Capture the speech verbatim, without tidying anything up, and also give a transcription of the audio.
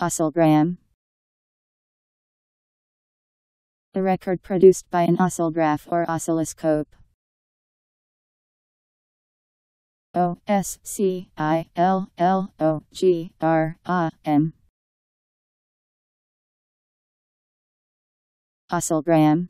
Oscillogram. A record produced by an oscillograph or oscilloscope. O S C I L L O G R A M. Oscillogram.